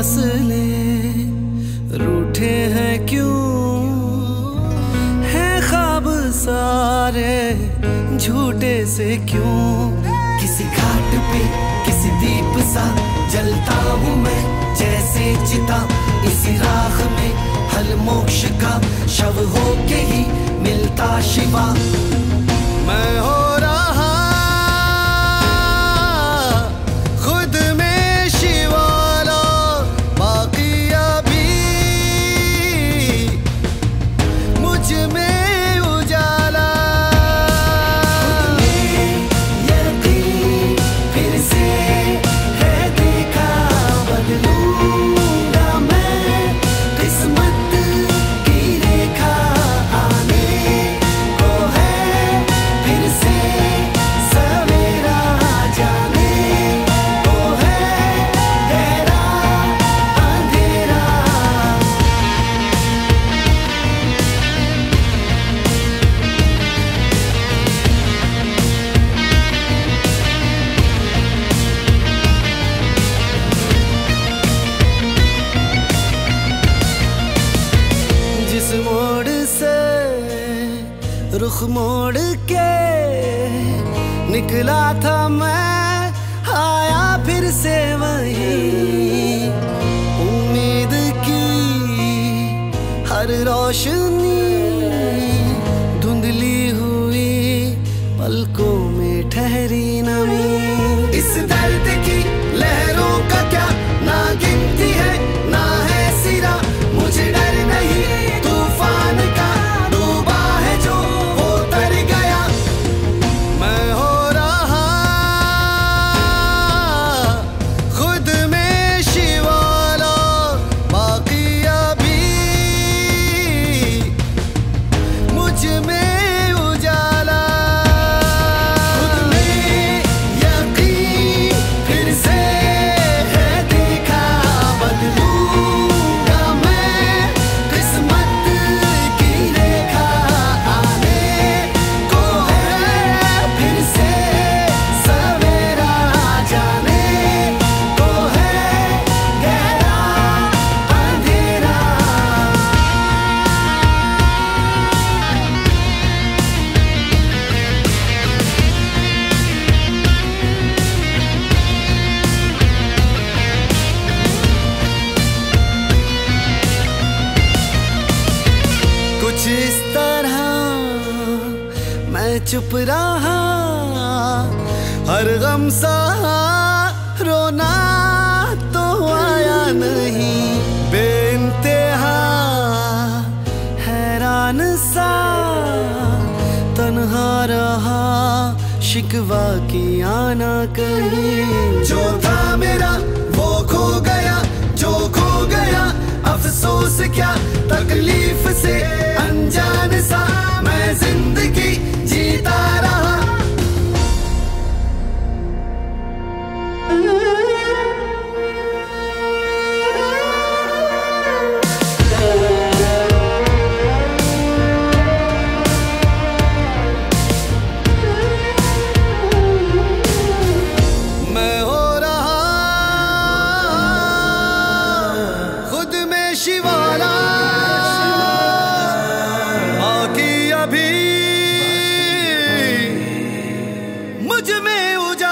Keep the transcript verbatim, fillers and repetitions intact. फासले रूठे हैं क्यों, हैं ख्वाब सारे झूठे से क्यों। किसी घाट पे किसी दीप सा जलता हूँ मैं जैसे चिता, इसी राख में हल मोक्ष का शव होके ही मिलता शिवा। मैं हो रहा रुख मोड़ के निकला था मैं, आया फिर से वही। उम्मीद की हर रोशनी धुंधली हुई पलकों में ठहरी नमी। इस दर्द की लहरों का क्या ना गिनती है ना है सिरा, मुझे डर नहीं तूफान का। जिस तरह मैं चुप रहा हर गम सा, रोना तो आया नहीं बेइंतहा। हैरान सा तन्हा रहा, शिकवा किया ना कहीं। जो था मेरा वो खो गया, जो खो गया अफसोस क्या, तकलीफ से अनजान सा मैं जिंदगी जीता रहा। मुझ में उजा